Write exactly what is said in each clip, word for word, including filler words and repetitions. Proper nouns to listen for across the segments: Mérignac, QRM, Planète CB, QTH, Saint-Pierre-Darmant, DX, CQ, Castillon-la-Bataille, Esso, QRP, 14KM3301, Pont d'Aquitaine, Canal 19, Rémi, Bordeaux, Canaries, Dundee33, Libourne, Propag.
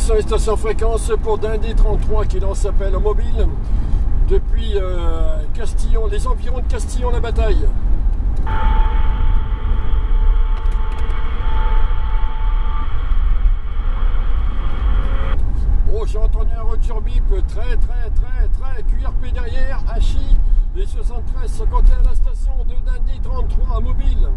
cinq cent un stations fréquences pour Dundee trente-trois qui lance appel au mobile depuis euh, Castillon, les environs de Castillon-la-Bataille. Oh, j'ai entendu un retour bip très très très très Q R P derrière, Hachi, les soixante-treize cinquante et un à la station de Dundee trente-trois à mobile.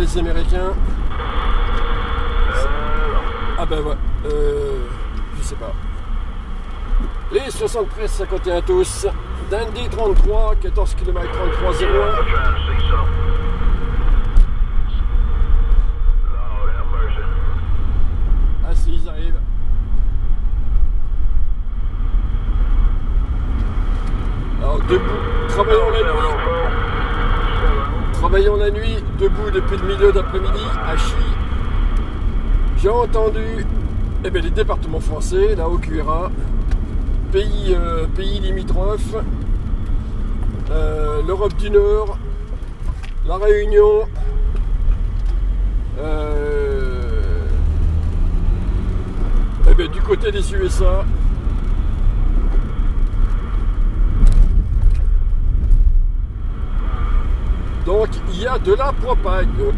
Les Américains. Ah ben ouais, euh, je sais pas. Les soixante-treize cinquante et un tous, Dundee trente-trois, quatorze kilomètres trente-trois zéro un. Ah si, ils arrivent. Alors debout, travaillons la nuit. Travaillant la nuit, debout depuis le milieu d'après-midi, à Chi. J'ai entendu eh bien, les départements français, la Haute-Cuera, pays, euh, pays limitrophes, euh, l'Europe du Nord, la Réunion, euh, eh bien, du côté des U S A. Donc il y a de la propagande.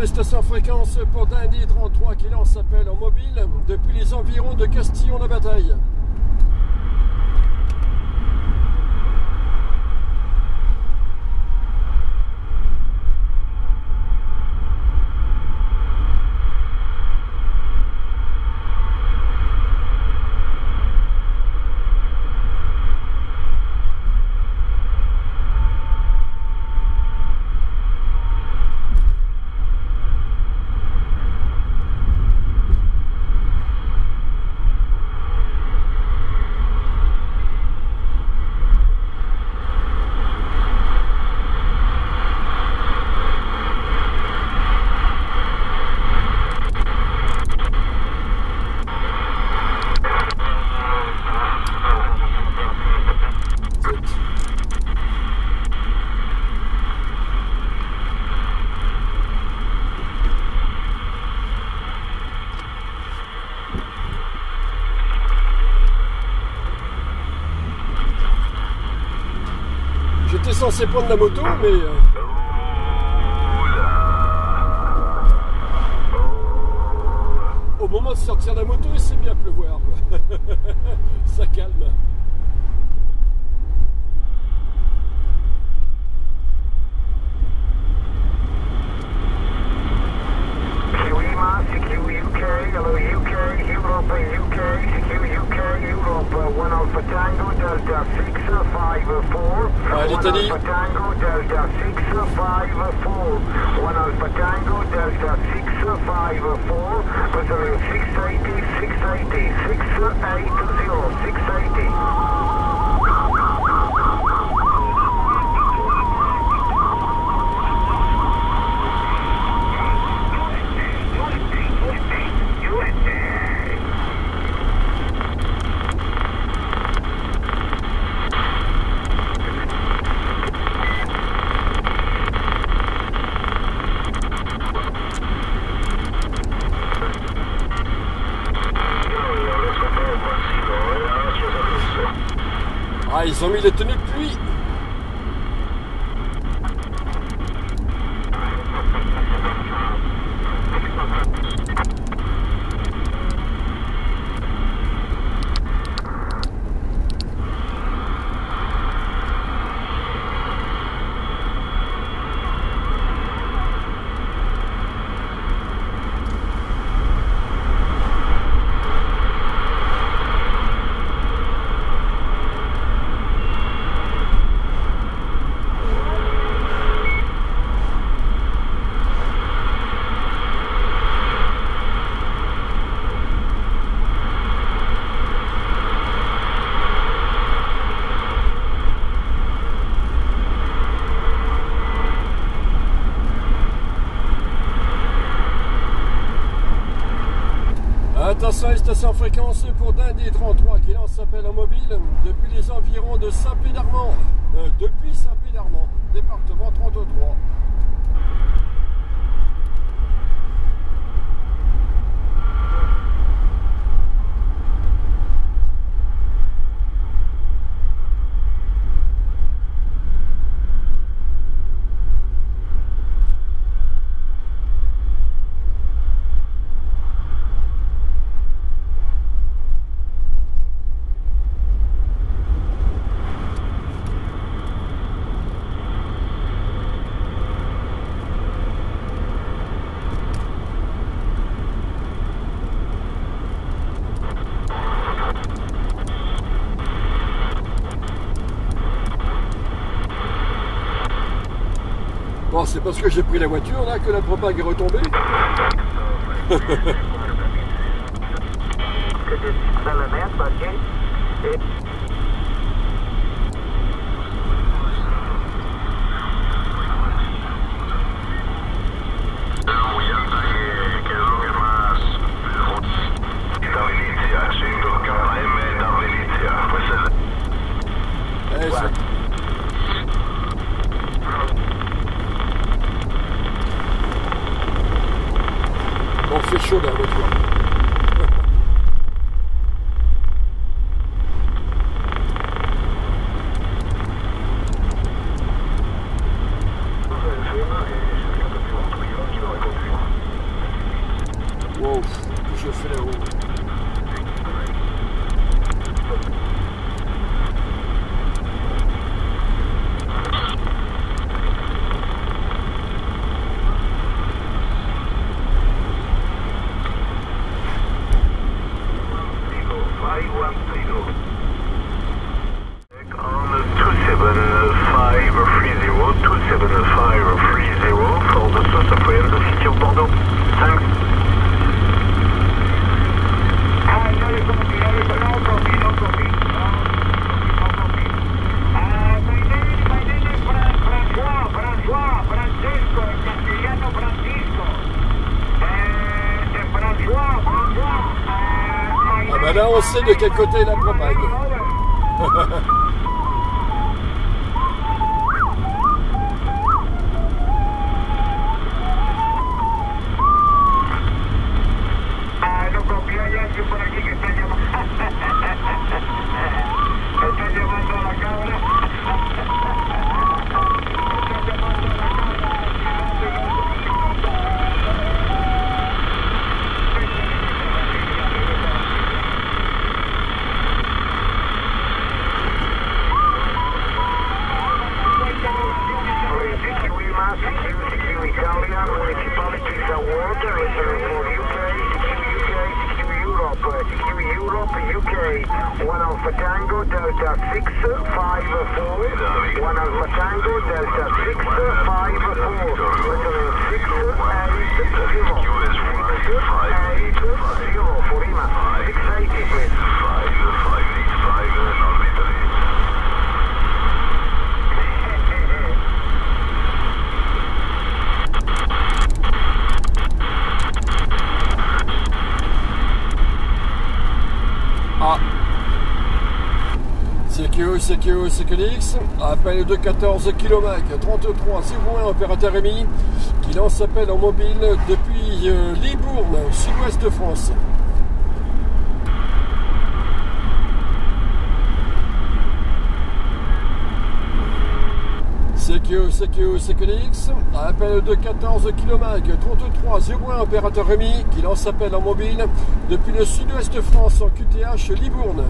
Les stations fréquences pour Dundee trente-trois qui lance appel en mobile depuis les environs de Castillon-la-Bataille. Censé prendre la moto, mais au moment de sortir la moto, il s'est mis à pleuvoir. Ça calme. Ils ont mis les tenues de pluie. seize station fréquence pour Dindé trente-trois qui lance s'appelle en mobile depuis les environs de Saint-Pierre-Darmant. Euh, depuis Saint-Pierre-Darmant, département trente-trois. Bon, c'est parce que j'ai pris la voiture là que la propague est retombée. C'est chaud dans la voiture. Wow, je fais la roue. Là, on sait de quel côté est la propague. C Q O C Q L X, appel de quatorze Kilomac, trente-trois zéro un, opérateur Rémi, qui lance appel en mobile depuis euh, Libourne, sud-ouest de France. C Q O C Q L X, appel de quatorze Kilomac, trente-trois zéro un, opérateur Rémi, qui lance appel en mobile depuis le sud-ouest de France en Q T H Libourne.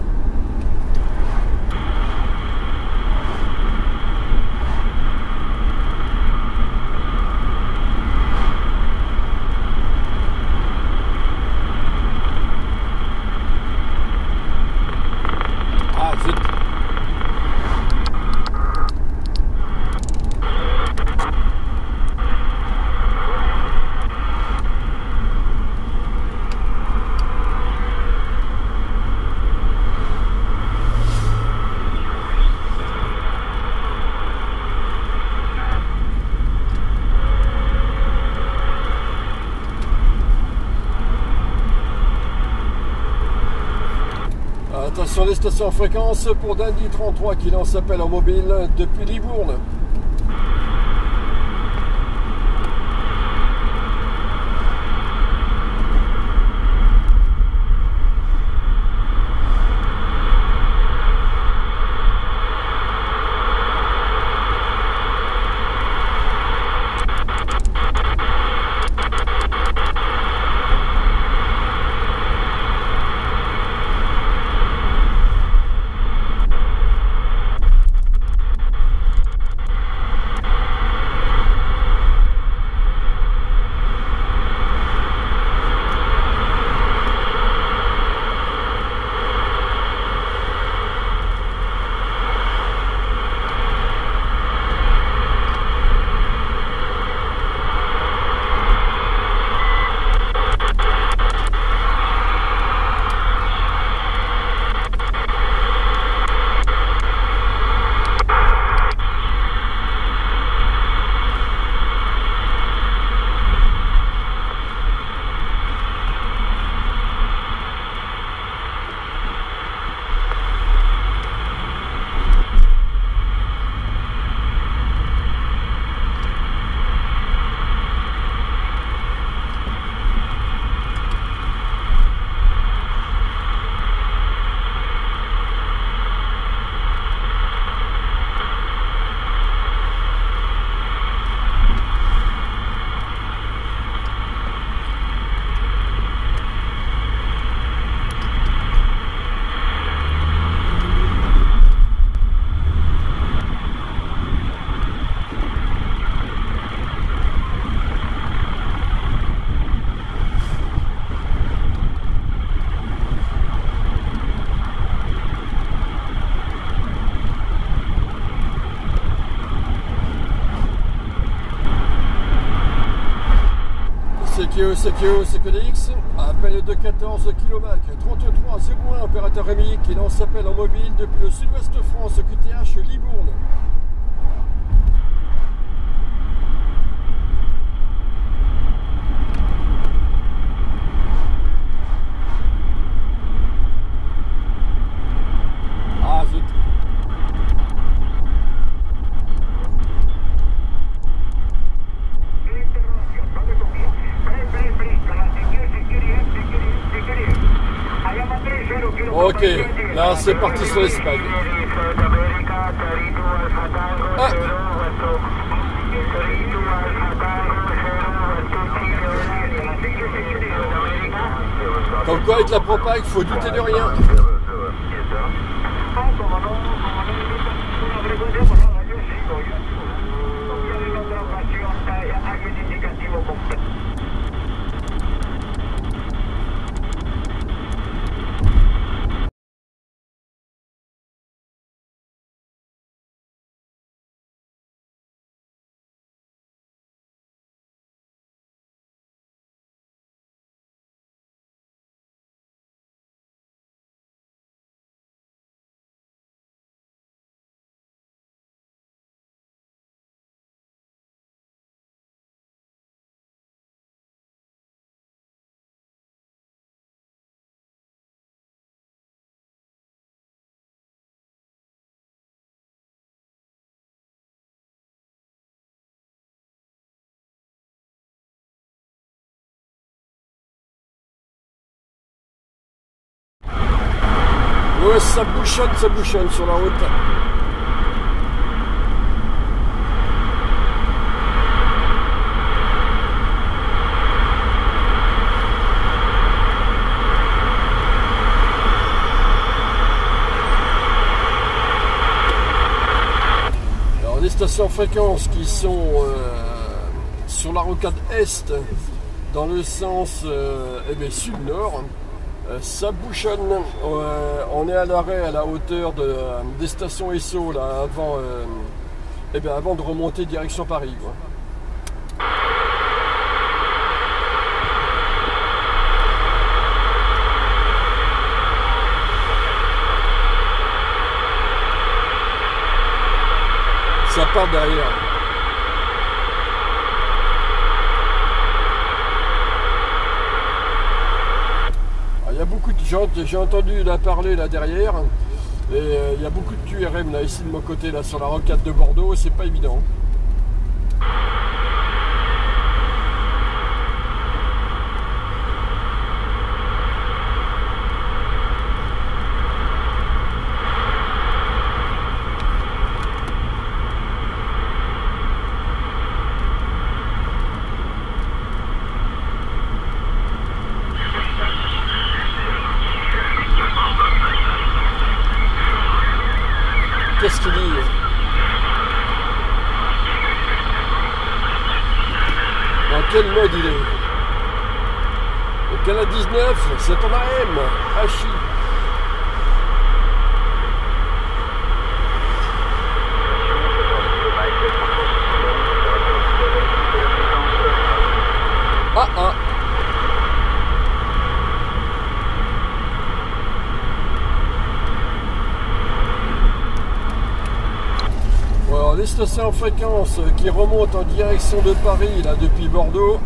sur les stations fréquences pour Dandy trente-trois qui lance appel en mobile depuis Libourne. C Q, C Q, C Q D X, appel de quatorze kilomètres, trente-trois zéro un, opérateur Rémi, qui lance appel en mobile depuis le sud-ouest de France, Q T H Libourne. Ok, là c'est parti sur l'Espagne. Ah. Comme quoi avec la propague, faut douter de rien. Ouais, ça bouchonne, ça bouchonne sur la route. Alors, les stations fréquences qui sont euh, sur la rocade Est, dans le sens euh, eh sud-nord, ça bouchonne. Euh, on est à l'arrêt à la hauteur de, des stations Esso là, avant, euh, eh bien avant de remonter direction Paris, quoi. Ça part derrière. J'ai entendu là parler là derrière, et il euh, y a beaucoup de Q R M là ici de mon côté là sur la rocade de Bordeaux, c'est pas évident. Qu'est-ce qu'il dit? Dans quel mode il est? Le canal dix-neuf, c'est en A M, Hachi. Ah ah. Les stations en fréquence qui remontent en direction de Paris, là, depuis Bordeaux,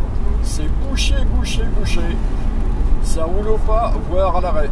c'est bouché, bouché, bouché. Ça roule au pas, voire à l'arrêt.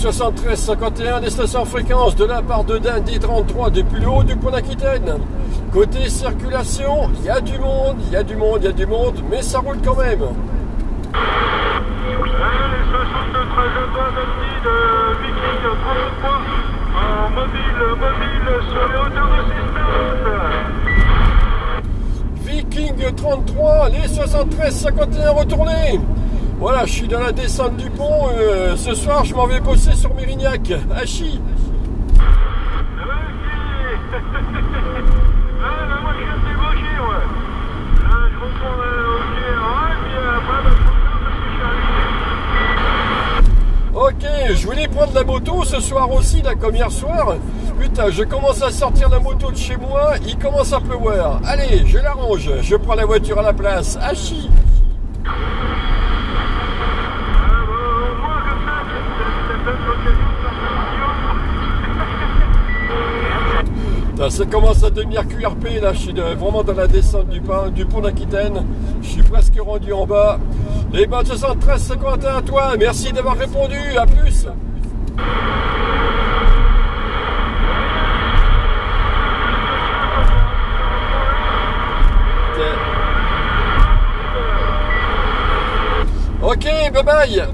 soixante-treize cinquante et un des stations fréquences de la part de Dundee trente-trois depuis le haut du pont d'Aquitaine. Côté circulation, il y a du monde, il y a du monde, il y a du monde, mais ça roule quand même. Ouais, les stations de trajectoire Dundee de Viking trente-trois en mobile, mobile sur les hauteurs de Viking trente-trois, les soixante-treize cinquante et un retournés. Voilà, je suis dans la descente du pont, euh, ce soir je m'en vais bosser sur Mérignac, Hachi. Ok, je voulais prendre la moto ce soir aussi, là, comme hier soir. Putain, je commence à sortir la moto de chez moi, il commence à pleuvoir. Allez, je l'arrange, je prends la voiture à la place, Hachi. Ça se commence à devenir Q R P, là je suis vraiment dans la descente du, du pont d'Aquitaine. Je suis presque rendu en bas. Les bains de soixante-treize cinquante et un à toi, merci d'avoir répondu, à plus. Ok, bye bye.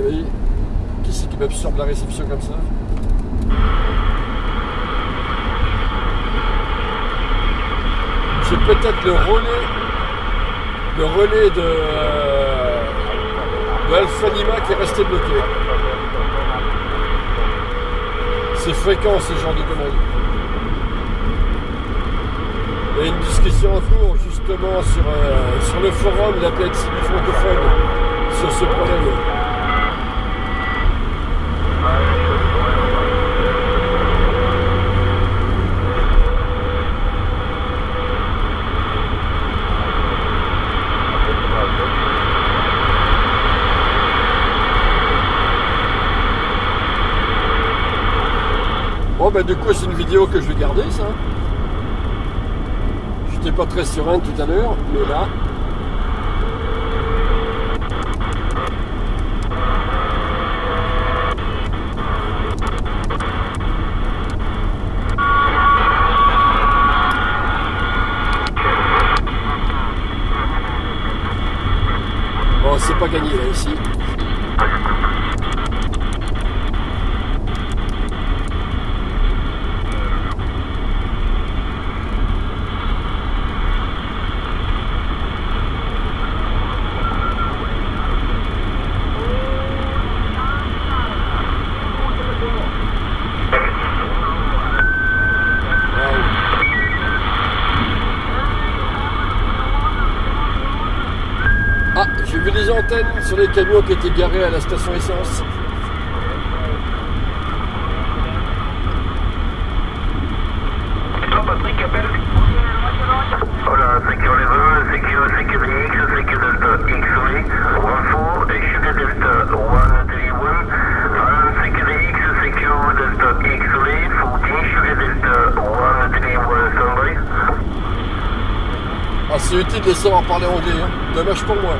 Oui. Qui c'est qui m'absorbe la réception comme ça? J'ai peut-être le relais, le relais de, euh, de Alphanima qui est resté bloqué. C'est fréquent ce genre de demande. Il y a une discussion en cours justement sur, euh, sur le forum de la Planète C B francophone sur ce problème. Bon ben du coup c'est une vidéo que je vais garder ça. J'étais pas très serein tout à l'heure, mais là. Bon, c'est pas gagné là ici. Sur les camions qui étaient garés à la station essence. Ah, c'est utile de savoir parler anglais, hein. Dommage pour moi.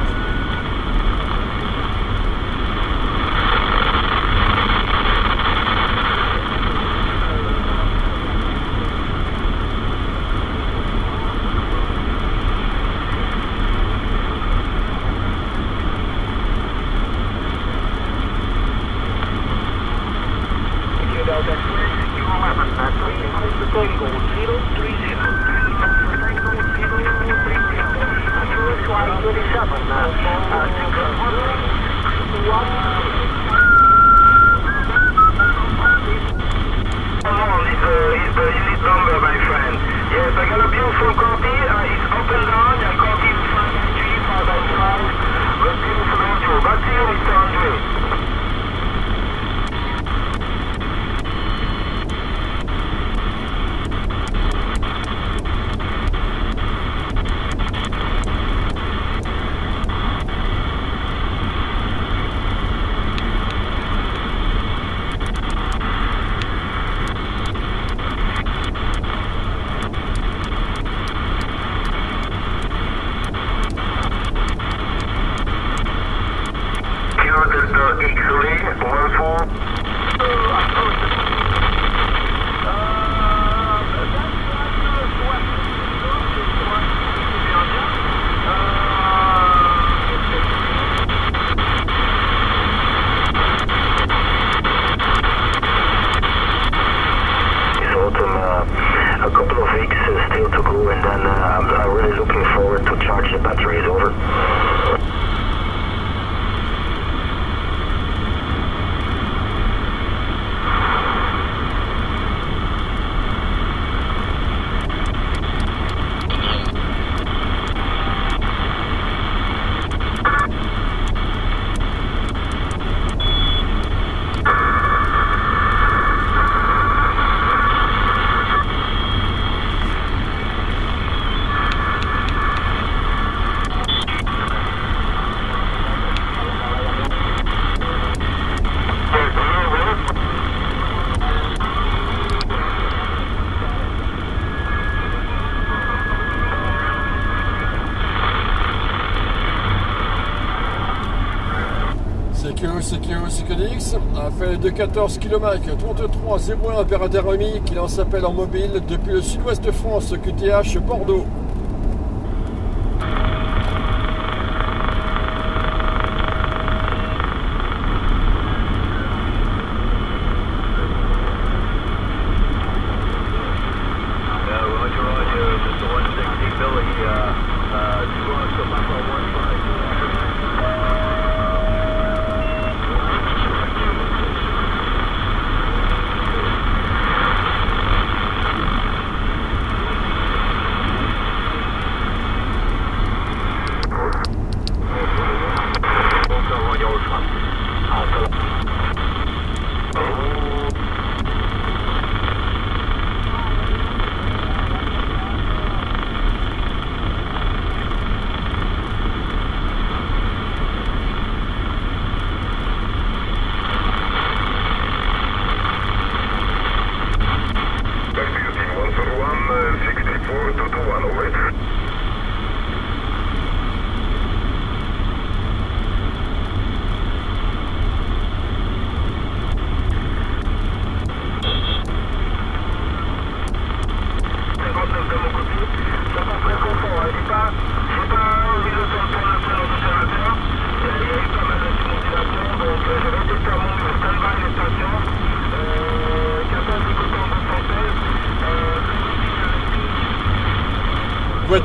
C Q, C Q, C Q D X a fait de quatorze kilomètres, trente-trois zéro un vers Rémi qui lance appel en mobile depuis le sud-ouest de France, Q T H Bordeaux.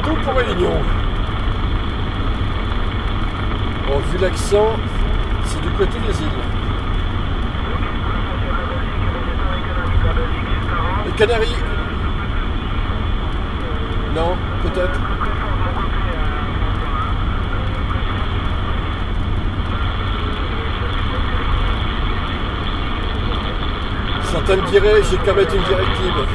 Tout pour Réunion. Bon, vu l'accent, c'est du côté des îles. Les Canaries. Non, peut-être. Certains me diraient, j'ai qu'à mettre une directive.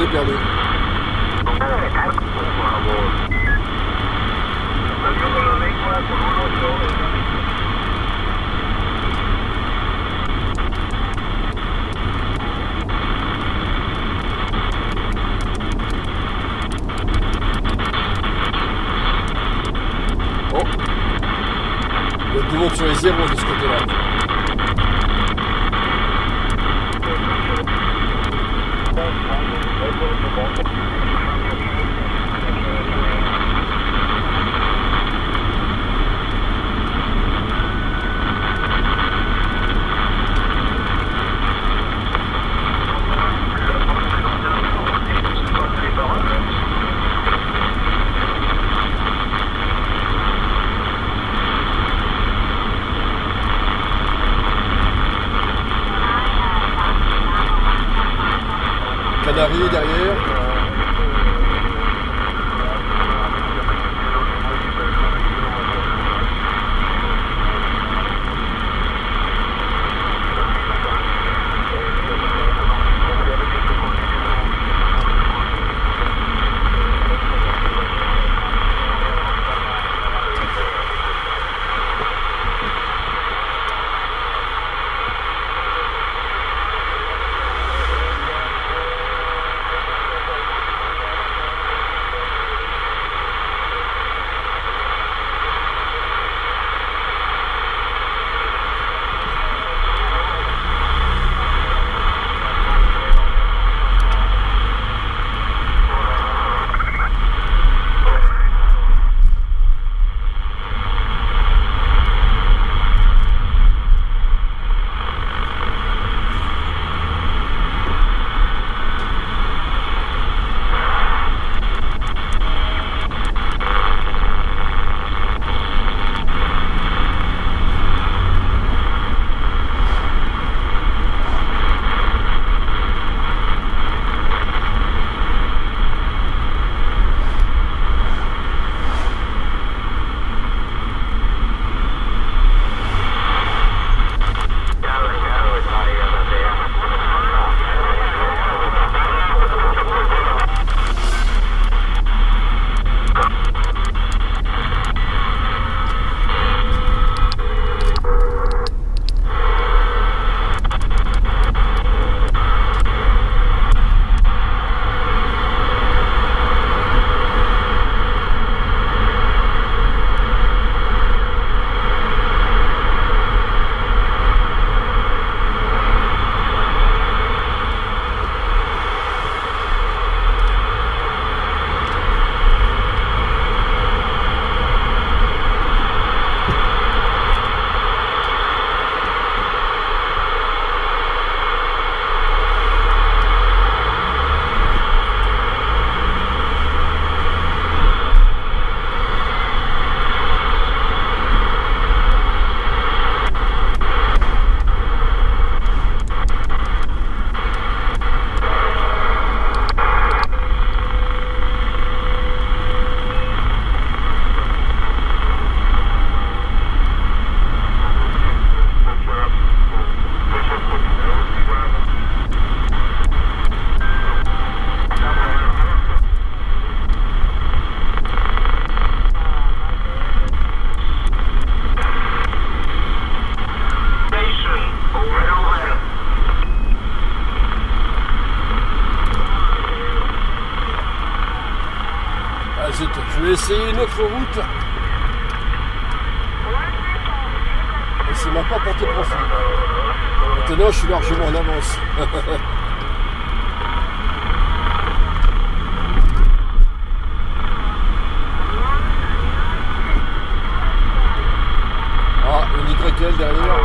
Je l'ai perdu. Oh, il y a du monde sur les zéros de ce côté-là. Canaries derrière. Je vais essayer une autre route. Et c'est m'a pas porté profit. Maintenant, je suis largement en avance. Ah, une Y L derrière.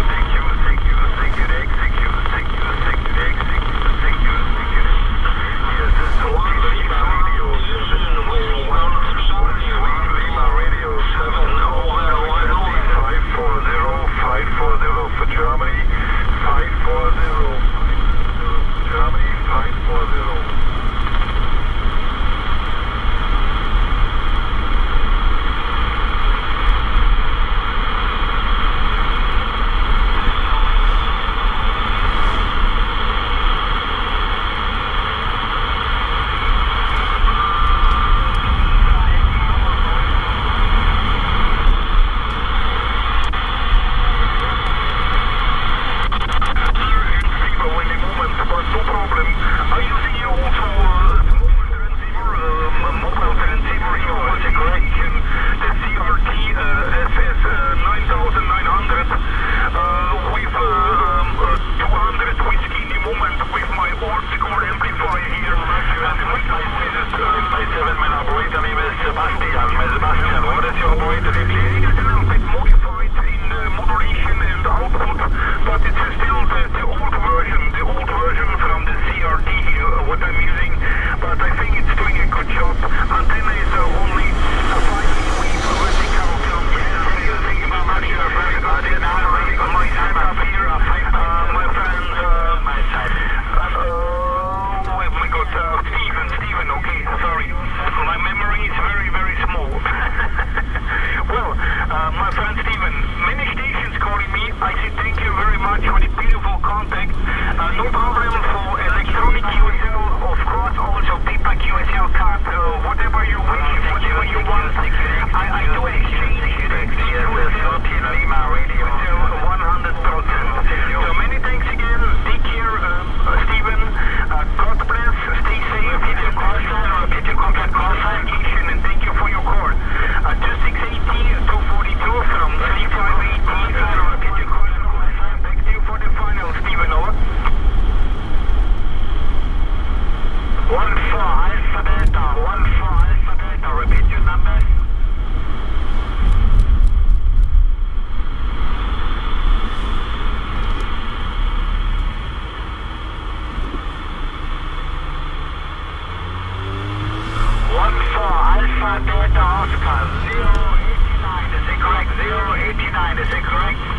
Delta Oscar zero eight nine, is it correct? zero eight nine, is it correct?